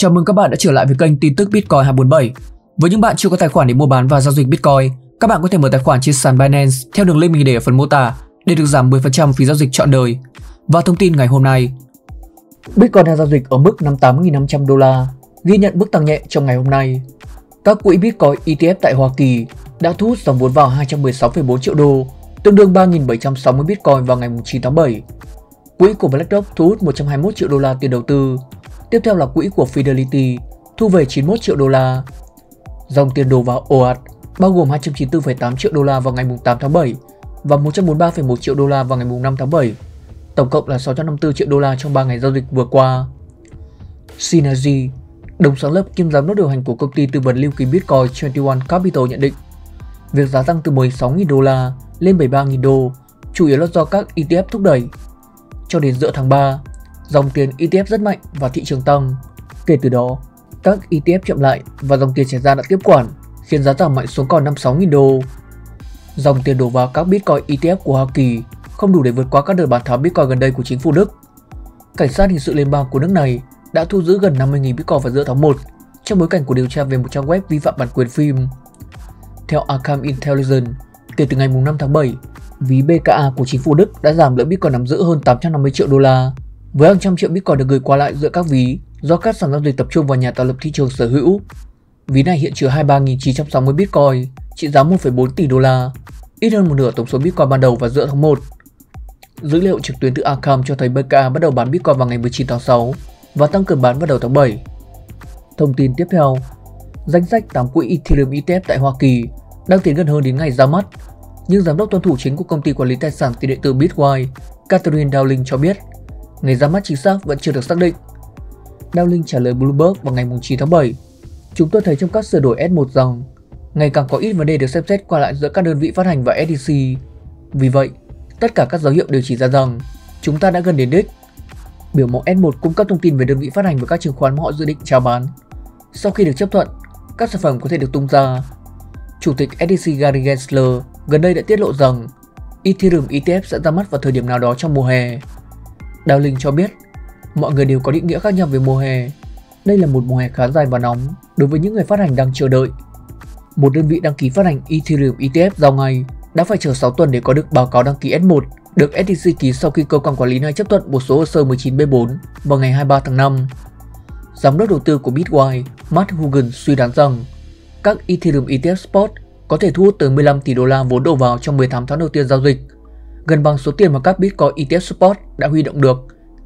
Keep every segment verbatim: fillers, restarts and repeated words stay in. Chào mừng các bạn đã trở lại với kênh tin tức Bitcoin hai bốn bảy. Với những bạn chưa có tài khoản để mua bán và giao dịch Bitcoin, các bạn có thể mở tài khoản trên sàn Binance theo đường link mình để ở phần mô tả để được giảm mười phần trăm phí giao dịch trọn đời. Và thông tin ngày hôm nay, Bitcoin đang giao dịch ở mức năm mươi tám nghìn năm trăm đô la, ghi nhận mức tăng nhẹ trong ngày hôm nay. Các quỹ Bitcoin E T F tại Hoa Kỳ đã thu hút dòng vốn vào hai trăm mười sáu phẩy bốn triệu đô, tương đương ba nghìn bảy trăm sáu mươi Bitcoin vào ngày chín tháng bảy. Quỹ của BlackRock thu hút một trăm hai mươi mốt triệu đô la tiền đầu tư. Tiếp theo là quỹ của Fidelity thu về chín mươi mốt triệu đô la. Dòng tiền đổ vào ồ ạt bao gồm hai trăm chín mươi tư phẩy tám triệu đô la vào ngày tám tháng bảy và một trăm bốn mươi ba phẩy một triệu đô la vào ngày năm tháng bảy. Tổng cộng là sáu trăm năm mươi tư triệu đô la trong ba ngày giao dịch vừa qua. Synergy, đồng sáng lập kiêm giám đốc điều hành của công ty tư vấn lưu ký Bitcoin hai mươi mốt Capital nhận định, việc giá tăng từ mười sáu nghìn đô la lên bảy mươi ba nghìn đô chủ yếu là do các E T F thúc đẩy. Cho đến giữa tháng ba, dòng tiền E T F rất mạnh và thị trường tăng. Kể từ đó, các E T F chậm lại và dòng tiền chảy ra đã tiếp quản, khiến giá giảm mạnh xuống còn năm mươi sáu nghìn đô. Dòng tiền đổ vào các Bitcoin E T F của Hoa Kỳ không đủ để vượt qua các đợt bán tháo Bitcoin gần đây của chính phủ Đức. Cảnh sát hình sự liên bang của nước này đã thu giữ gần năm mươi nghìn Bitcoin vào giữa tháng một trong bối cảnh của điều tra về một trang web vi phạm bản quyền phim. Theo Arkham Intelligence, kể từ ngày năm tháng bảy, ví B K A của chính phủ Đức đã giảm lượng Bitcoin nắm giữ hơn tám trăm năm mươi triệu đô la. Với hàng trăm triệu Bitcoin được gửi qua lại giữa các ví do các sàn giao dịch tập trung vào nhà tạo lập thị trường sở hữu. Ví này hiện chứa hai mươi ba nghìn chín trăm sáu mươi Bitcoin, trị giá một phẩy bốn tỷ đô la, ít hơn một nửa tổng số Bitcoin ban đầu vào giữa tháng một. Dữ liệu trực tuyến từ Arkham cho thấy B K A bắt đầu bán Bitcoin vào ngày mười chín tháng sáu và tăng cường bán vào đầu tháng bảy. Thông tin tiếp theo, danh sách tám quỹ Ethereum E T F tại Hoa Kỳ đang tiến gần hơn đến ngày ra mắt, nhưng giám đốc tuân thủ chính của công ty quản lý tài sản tiền điện tử Bitwise, Catherine Dowling cho biết ngày ra mắt chính xác vẫn chưa được xác định. Dowling trả lời Bloomberg vào ngày chín tháng bảy, chúng tôi thấy trong các sửa đổi S một rằng ngày càng có ít vấn đề được xem xét qua lại giữa các đơn vị phát hành và S D C. Vì vậy, tất cả các dấu hiệu đều chỉ ra rằng chúng ta đã gần đến đích. Biểu mẫu S một cung cấp thông tin về đơn vị phát hành và các chứng khoán mà họ dự định chào bán. Sau khi được chấp thuận, các sản phẩm có thể được tung ra. Chủ tịch S D C Gary Gensler gần đây đã tiết lộ rằng Ethereum E T F sẽ ra mắt vào thời điểm nào đó trong mùa hè. Dowling cho biết, mọi người đều có định nghĩa khác nhau về mùa hè. Đây là một mùa hè khá dài và nóng đối với những người phát hành đang chờ đợi. Một đơn vị đăng ký phát hành Ethereum E T F giao ngay đã phải chờ sáu tuần để có được báo cáo đăng ký S một được S D C ký sau khi cơ quan quản lý này chấp thuận một số hồ sơ mười chín B bốn vào ngày hai mươi ba tháng năm. Giám đốc đầu tư của Bitwise, Matt Hogan suy đoán rằng các Ethereum E T F Spot có thể thu hút từ mười lăm tỷ đô la vốn đổ vào trong mười tám tháng đầu tiên giao dịch, gần bằng số tiền mà các Bitcoin E T F Spot đã huy động được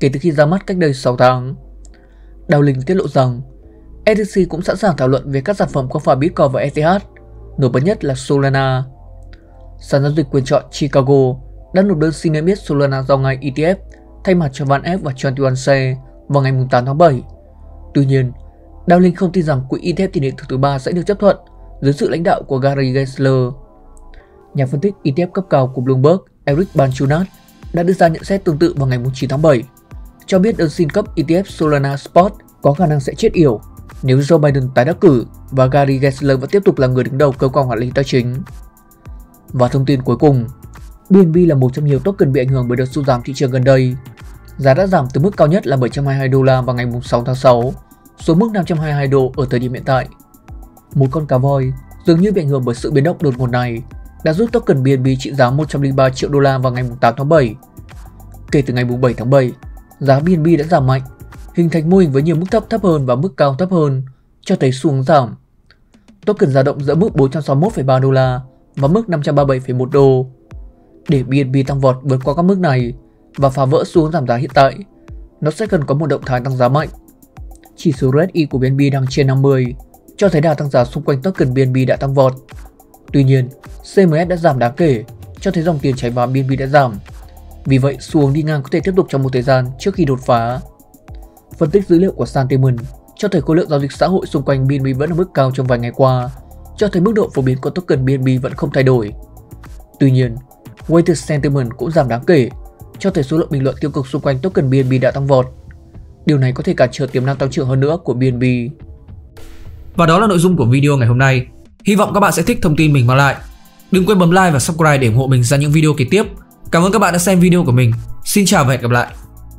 kể từ khi ra mắt cách đây sáu tháng. Dowling tiết lộ rằng S D C cũng sẵn sàng thảo luận về các sản phẩm không phải Bitcoin và E T H, nổi bật nhất là Solana. Sàn giao dịch quyền chọn Chicago đã nộp đơn xin niêm yết Solana giao ngay E T F thay mặt cho Van F và John Tuanse vào ngày tám tháng bảy. Tuy nhiên, Dowling không tin rằng quỹ E T F tiền điện tử thứ ba sẽ được chấp thuận dưới sự lãnh đạo của Gary Gensler. Nhà phân tích E T F cấp cao của Bloomberg Eric Banchunat đã đưa ra nhận xét tương tự vào ngày chín tháng bảy, cho biết đơn xin cấp E T F Solana Spot có khả năng sẽ chết yểu nếu Joe Biden tái đắc cử và Gary Gensler vẫn tiếp tục là người đứng đầu cơ quan quản lý tài chính. Và thông tin cuối cùng, B N B là một trong nhiều token bị ảnh hưởng bởi đợt sụt giảm thị trường gần đây. Giá đã giảm từ mức cao nhất là bảy trăm hai mươi hai đô la vào ngày sáu tháng sáu, xuống mức năm trăm hai mươi hai đô ở thời điểm hiện tại. Một con cá voi dường như bị ảnh hưởng bởi sự biến động đột ngột này đã giúp token B N B trị giá một trăm lẻ ba triệu đô la vào ngày tám tháng bảy. Kể từ ngày bảy tháng bảy, giá B N B đã giảm mạnh, hình thành mô hình với nhiều mức thấp thấp hơn và mức cao thấp hơn, cho thấy xu hướng giảm. Token dao động giữa mức bốn trăm sáu mươi mốt phẩy ba đô la và mức năm trăm ba mươi bảy phẩy một đô. Để B N B tăng vọt vượt qua các mức này và phá vỡ xu hướng giảm giá hiện tại, nó sẽ cần có một động thái tăng giá mạnh. Chỉ số R S I của B N B đang trên năm mươi, cho thấy đà tăng giá xung quanh token B N B đã tăng vọt. Tuy nhiên, C M S đã giảm đáng kể, cho thấy dòng tiền chảy vào B N B đã giảm. Vì vậy, xu hướng đi ngang có thể tiếp tục trong một thời gian trước khi đột phá. Phân tích dữ liệu của Sentiment cho thấy khối lượng giao dịch xã hội xung quanh B N B vẫn ở mức cao trong vài ngày qua, cho thấy mức độ phổ biến của token B N B vẫn không thay đổi. Tuy nhiên, Weighted Sentiment cũng giảm đáng kể, cho thấy số lượng bình luận tiêu cực xung quanh token B N B đã tăng vọt. Điều này có thể cản trở tiềm năng tăng trưởng hơn nữa của B N B. Và đó là nội dung của video ngày hôm nay. Hy vọng các bạn sẽ thích thông tin mình mang lại. Đừng quên bấm like và subscribe để ủng hộ mình ra những video kế tiếp. Cảm ơn các bạn đã xem video của mình. Xin chào và hẹn gặp lại.